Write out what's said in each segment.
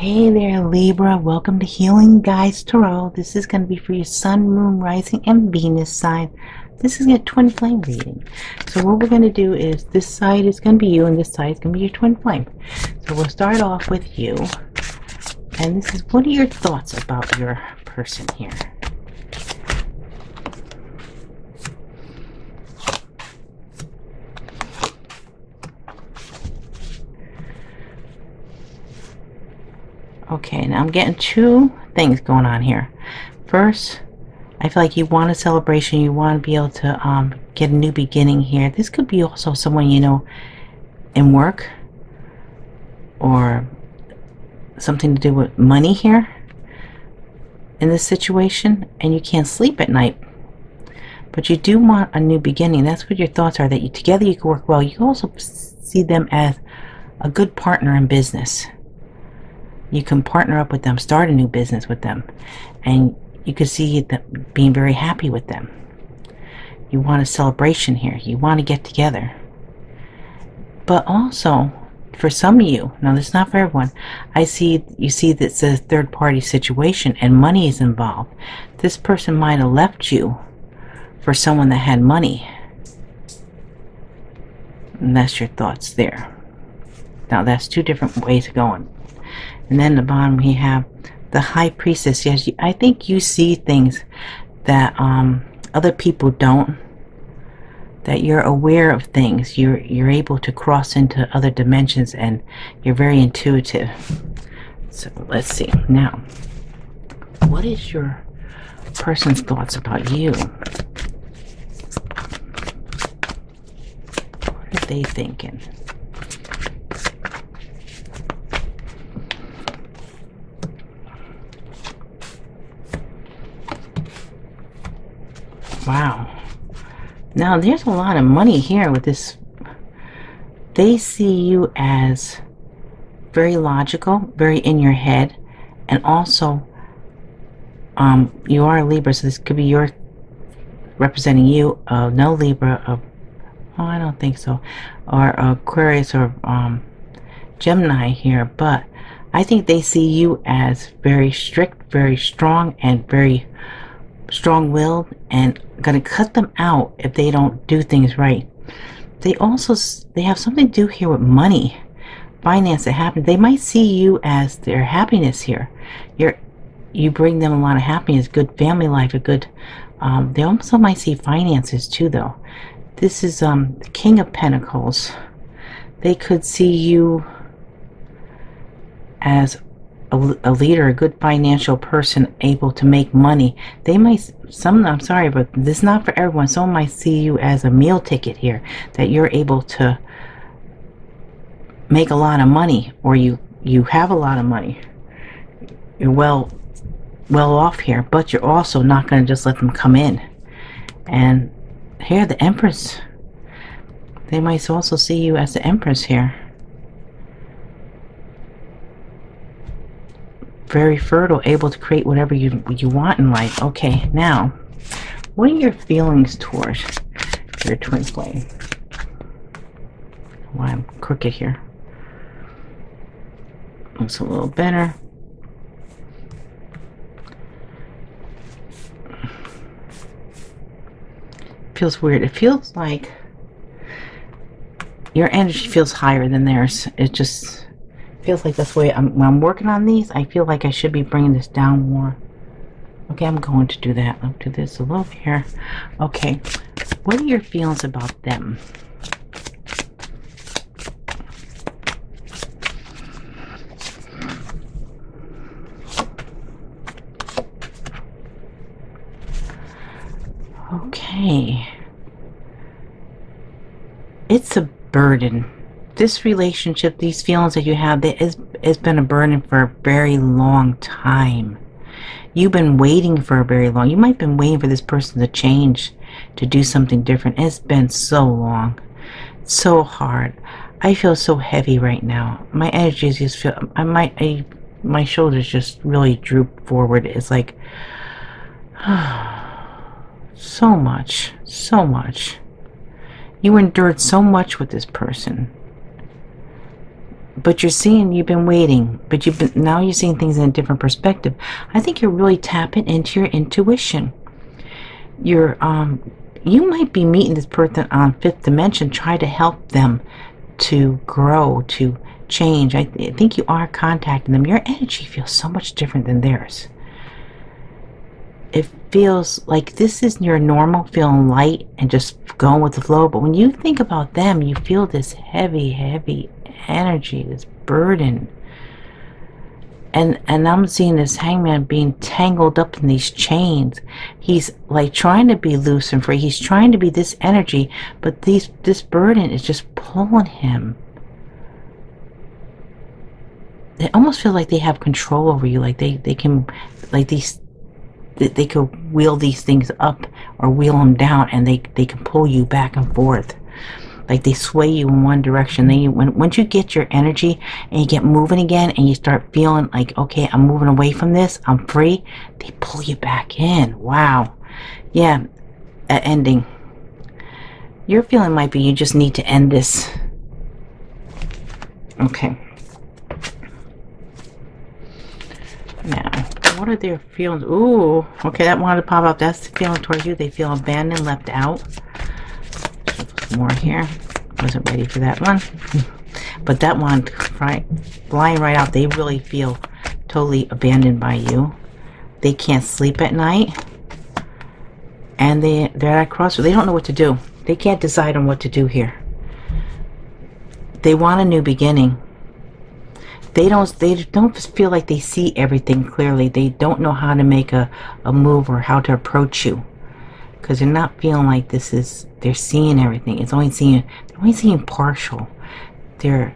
Hey there, Libra. Welcome to Healing Guides Tarot. This is going to be for your Sun, Moon, Rising, and Venus sign. This is your twin flame reading. So what we're going to do is this side is going to be you and this side is going to be your twin flame. So we'll start off with you. And this is, what are your thoughts about your person here? Okay, now I'm getting two things going on here. First, I feel like you want a celebration. You want to be able to get a new beginning here. This could be also someone you know in work or something to do with money here in this situation, and you can't sleep at night. But you do want a new beginning. That's what your thoughts are, that you, together you can work well. You can also see them as a good partner in business. You can partner up with them, start a new business with them, and you can see them being very happy with them. You want a celebration here. You want to get together. But also, for some of you, now this is not for everyone, I see you see that it's a third-party situation and money is involved. This person might have left you for someone that had money. And that's your thoughts there. Now that's two different ways of going. And then the bottom we have the High Priestess. Yes, I think you see things that other people don't. That you're aware of things. You're able to cross into other dimensions, and you're very intuitive. So let's see now. What is your person's thoughts about you? What are they thinking? Wow. Now there's a lot of money here with this. They see you as very logical, very in your head, and also you are a Libra, so this could be your representing you, no Libra, oh, I don't think so, or Aquarius or Gemini here, but I think they see you as very strict, very strong, and very strong-willed, and going to cut them out if they don't do things right. They also, they have something to do here with money, finance that happens. They might see you as their happiness here. You bring them a lot of happiness, good family life, a good. They also might see finances too, though. This is the King of Pentacles. They could see you as a leader, a good financial person, able to make money. They might, some, I'm sorry, but this is not for everyone. Some might see you as a meal ticket here, that you're able to make a lot of money, or you have a lot of money. You're well off here, but you're also not going to just let them come in. And here, the Empress. They might also see you as the Empress here. Very fertile, able to create whatever you want in life. Okay, now, what are your feelings towards your twin flame? Why I'm crooked here. Looks a little better. Feels weird. It feels like your energy feels higher than theirs. It just feels like that's the way when I'm working on these, I feel like I should be bringing this down more. Okay, I'm going to do that. I'll do this a little bit here. Okay, what are your feelings about them? Okay. It's a burden. This relationship, these feelings that you have, it's been a burden for a very long time. You've been waiting for a very long. You might have been waiting for this person to change, to do something different. It's been so long, so hard. I feel so heavy right now. My energy just feel. My shoulders just really droop forward. It's like so much, so much. You endured so much with this person. But you're seeing, you've been waiting, but now you're seeing things in a different perspective. I think you're really tapping into your intuition. You're, you might be meeting this person on 5th dimension, try to help them to grow, to change. I think you are contacting them. Your energy feels so much different than theirs. It feels like this is your normal, feeling light and just going with the flow. But when you think about them, you feel this heavy, heavy energy, this burden. And I'm seeing this hangman being tangled up in these chains. He's like trying to be loose and free. He's trying to be this energy, but this burden is just pulling him. They almost feel like they have control over you, like they can, like these, they could wheel these things up or wheel them down, and they can pull you back and forth. Like they sway you in one direction. Then you, once you get your energy and you get moving again and you start feeling like, okay, I'm moving away from this, I'm free, they pull you back in. Wow. Yeah, an ending. Your feeling might be you just need to end this. Okay. Now, what are their feelings? Ooh, okay, that wanted to pop up. That's the feeling towards you. They feel abandoned, left out. More here. Wasn't ready for that one. But that one, right, flying right out, they really feel totally abandoned by you. They can't sleep at night. And they're at a crossroads. They don't know what to do. They can't decide on what to do here. They want a new beginning. They don't feel like they see everything clearly. They don't know how to make a move or how to approach you. Because they're not feeling like this is, they're seeing everything. It's only seeing, they're only seeing partial. They're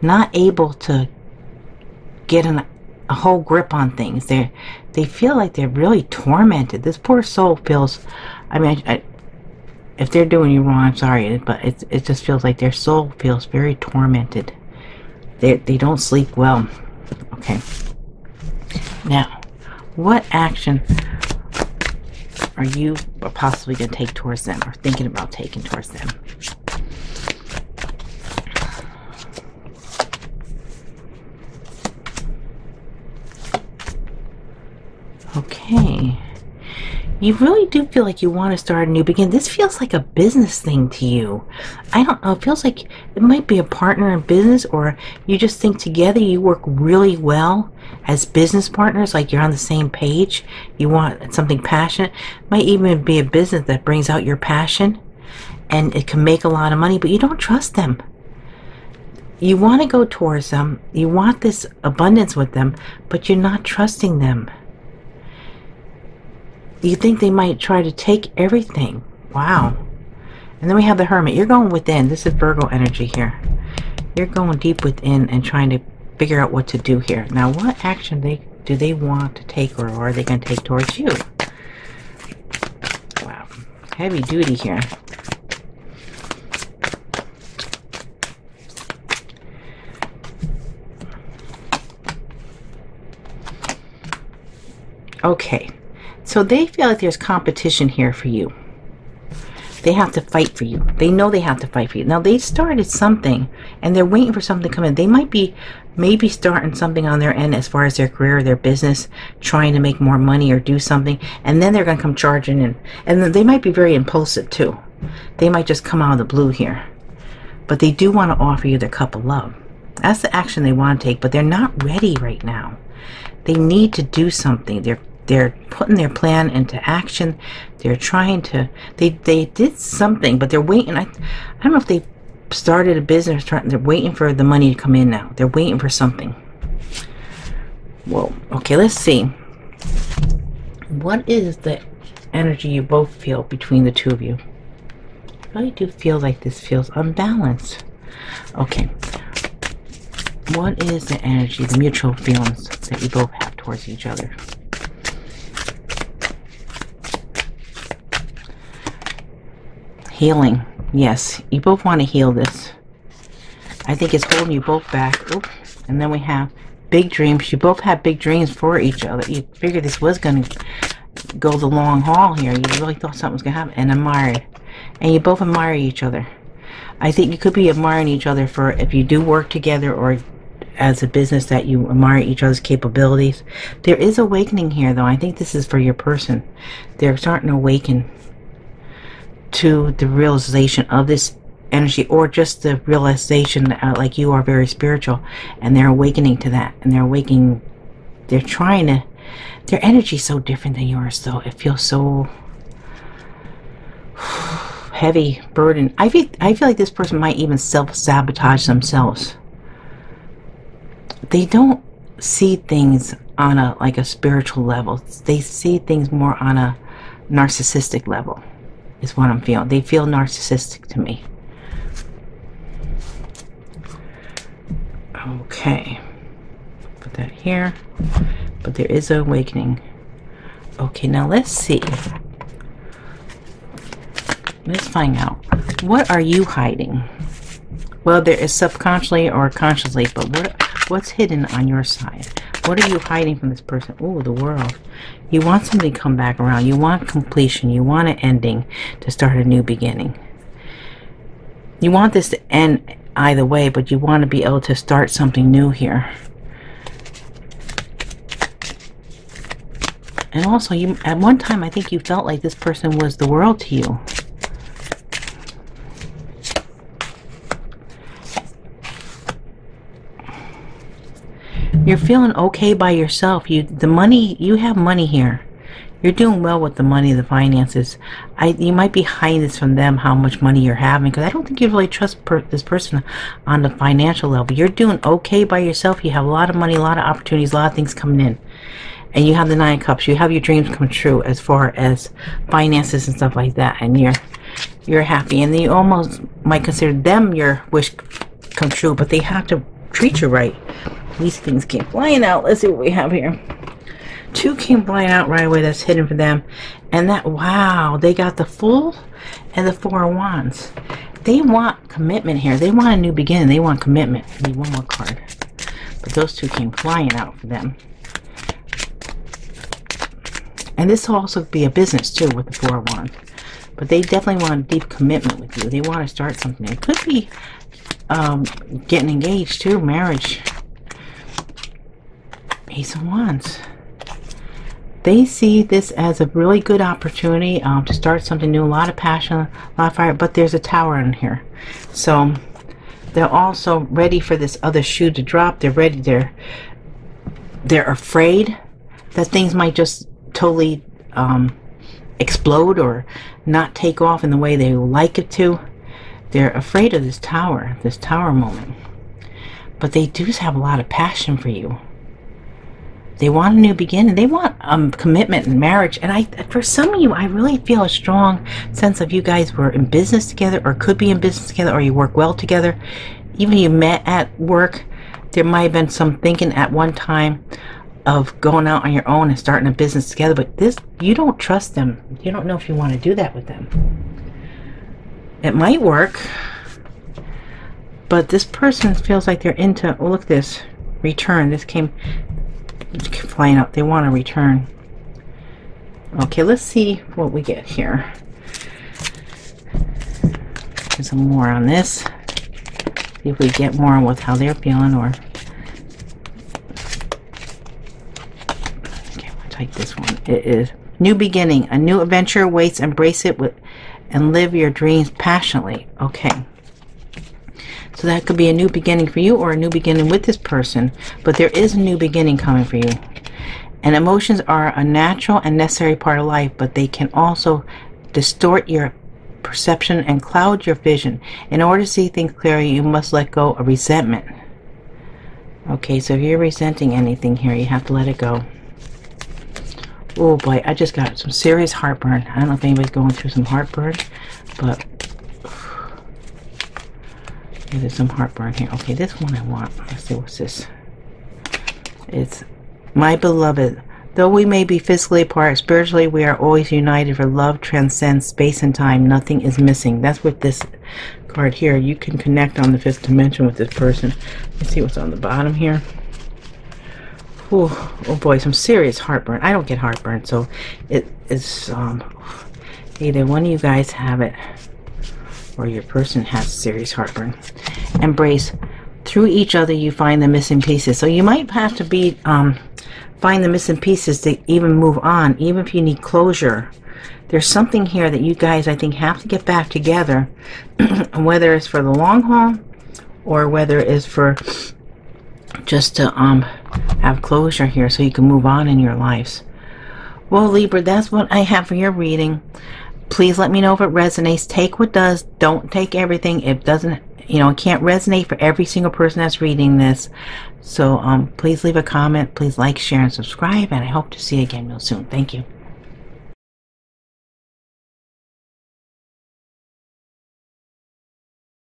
not able to get a whole grip on things. They feel like they're really tormented. This poor soul feels, I mean, if they're doing you wrong, I'm sorry, but it just feels like their soul feels very tormented. They don't sleep well. Okay. Now, what action are you possibly going to take towards them, or thinking about taking towards them? Okay. You really do feel like you want to start a new beginning. This feels like a business thing to you. I don't know. It feels like it might be a partner in business, or you just think together you work really well as business partners, like you're on the same page. You want something passionate. It might even be a business that brings out your passion, and it can make a lot of money, but you don't trust them. You want to go towards them. You want this abundance with them, but you're not trusting them. You think they might try to take everything. Wow. And then we have the Hermit. You're going within. This is Virgo energy here. You're going deep within and trying to figure out what to do here. Now, what action do they want to take, or are they going to take towards you? Wow. Heavy duty here. Okay. So they feel like there's competition here for you. They have to fight for you. They know they have to fight for you. Now, they started something, and they're waiting for something to come in. They might be maybe starting something on their end as far as their career, their business, trying to make more money or do something, and then they're going to come charging in. And then they might be very impulsive, too. They might just come out of the blue here. But they do want to offer you their cup of love. That's the action they want to take, but they're not ready right now. They need to do something. They're putting their plan into action. They're trying to, they did something, but they're waiting. I don't know if they started a business. They're waiting for the money to come in now. They're waiting for something. Whoa. Okay, let's see. What is the energy you both feel between the two of you? I really do feel like this feels unbalanced. Okay. What is the energy, the mutual feelings that you both have towards each other? Healing. Yes, you both want to heal this. I think it's holding you both back. Oops. And then we have big dreams. You both have big dreams for each other. You figured this was going to go the long haul here. You really thought something was going to happen. And admired. And you both admire each other. I think you could be admiring each other for if you do work together or as a business that you admire each other's capabilities. There is awakening here, though. I think this is for your person. They're starting to awaken to the realization of this energy, or just the realization that like you are very spiritual, and they're awakening to that, and they're awakening. They're trying to, their energy is so different than yours, though. It feels so heavy, burden. I feel like this person might even self-sabotage themselves. They don't see things on a like a spiritual level. They see things more on a narcissistic level is what I'm feeling. They feel narcissistic to me. Okay, put that here. But there is an awakening. Okay, now let's see. Let's find out. What are you hiding? Well, there is subconsciously or consciously, but what's hidden on your side? What are you hiding from this person? Oh, the world. You want something to come back around. You want completion. You want an ending to start a new beginning. You want this to end either way, but you want to be able to start something new here. And also, you at one time, I think you felt like this person was the world to you. You're feeling okay by yourself. You have money here. You're doing well with the money, the finances. You might be hiding this from them, how much money you're having, because I don't think you really trust this person on the financial level. You're doing okay by yourself. You have a lot of money, a lot of opportunities, a lot of things coming in. And you have the 9 of cups. You have your dreams come true as far as finances and stuff like that. And you're happy. And you almost might consider them your wish come true, but they have to treat you right. These things came flying out. Let's see what we have here. 2 came flying out right away. That's hidden for them. And that, wow, they got the Fool and the 4 of Wands. They want commitment here. They want a new beginning. They want commitment. I need one more card. But those 2 came flying out for them. And this will also be a business, too, with the 4 of Wands. But they definitely want a deep commitment with you. They want to start something. It could be getting engaged, too, marriage. Ace of Wands. They see this as a really good opportunity to start something new. A lot of passion, a lot of fire, but there's a Tower in here. So they're also ready for this other shoe to drop. They're ready. They're afraid that things might just totally explode or not take off in the way they like it to. They're afraid of this Tower moment. But they do have a lot of passion for you. They want a new beginning. They want commitment and marriage. And for some of you, I really feel a strong sense of you guys were in business together, or could be in business together, or you work well together. Even you met at work. There might have been some thinking at one time of going out on your own and starting a business together. But this, you don't trust them. You don't know if you want to do that with them. It might work. But this person feels like they're into, oh, look at this, return. This came flying up. They want to return. Okay, let's see what we get here. There's some more on this. See if we get more on with how they're feeling, or okay, we'll take this one. It is new beginning. A new adventure awaits. Embrace it with and live your dreams passionately. Okay. So that could be a new beginning for you, or a new beginning with this person. But there is a new beginning coming for you. And emotions are a natural and necessary part of life, but they can also distort your perception and cloud your vision. In order to see things clearly, you must let go of resentment. Okay, so if you're resenting anything here, you have to let it go. Oh boy, I just got some serious heartburn. I don't know if anybody's going through some heartburn, but there's some heartburn here. Okay, this one I want. Let's see, what's this? It's my beloved. Though we may be physically apart, spiritually we are always united, for love transcends space and time. Nothing is missing. That's what this card here. You can connect on the 5th dimension with this person. Let's see what's on the bottom here. Ooh, oh boy, some serious heartburn. I don't get heartburn, so it is either one of you guys have it, or your person has serious heartburn. Embrace through each other you find the missing pieces. So you might have to be find the missing pieces to even move on, even if you need closure. There's something here that you guys, I think, have to get back together, whether it's for the long haul or whether it's for just to have closure here so you can move on in your lives. Well, Libra, that's what I have for your reading. Please let me know if it resonates. Take what does. Don't take everything. It doesn't, you know, it can't resonate for every single person that's reading this. So please leave a comment. Please like, share, and subscribe. And I hope to see you again real soon. Thank you.